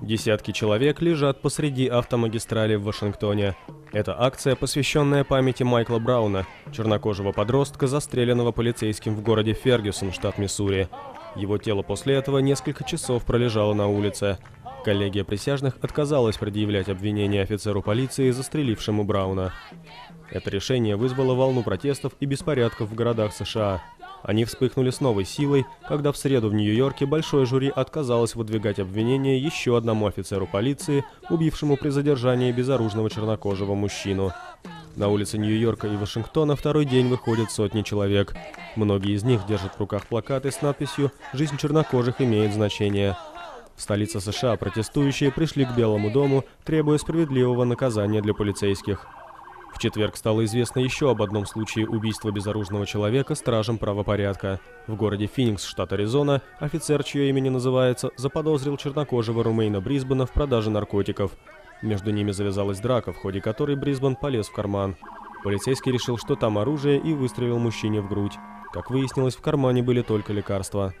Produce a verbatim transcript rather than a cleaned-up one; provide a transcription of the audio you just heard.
Десятки человек лежат посреди автомагистрали в Вашингтоне. Это акция, посвященная памяти Майкла Брауна, чернокожего подростка, застреленного полицейским в городе Фергюсон, штат Миссури. Его тело после этого несколько часов пролежало на улице. Коллегия присяжных отказалась предъявлять обвинение офицеру полиции, застрелившему Брауна. Это решение вызвало волну протестов и беспорядков в городах США. Они вспыхнули с новой силой, когда в среду в Нью-Йорке большое жюри отказалось выдвигать обвинение еще одному офицеру полиции, убившему при задержании безоружного чернокожего мужчину. На улице Нью-Йорка и Вашингтона второй день выходят сотни человек. Многие из них держат в руках плакаты с надписью «Жизнь чернокожих имеет значение». В столице США протестующие пришли к Белому дому, требуя справедливого наказания для полицейских. В четверг стало известно еще об одном случае убийства безоружного человека стражем правопорядка. В городе Финикс, штат Аризона, офицер, чье имя не называется, заподозрил чернокожего Румейна Брисбана в продаже наркотиков. Между ними завязалась драка, в ходе которой Брисбан полез в карман. Полицейский решил, что там оружие, и выстрелил мужчине в грудь. Как выяснилось, в кармане были только лекарства.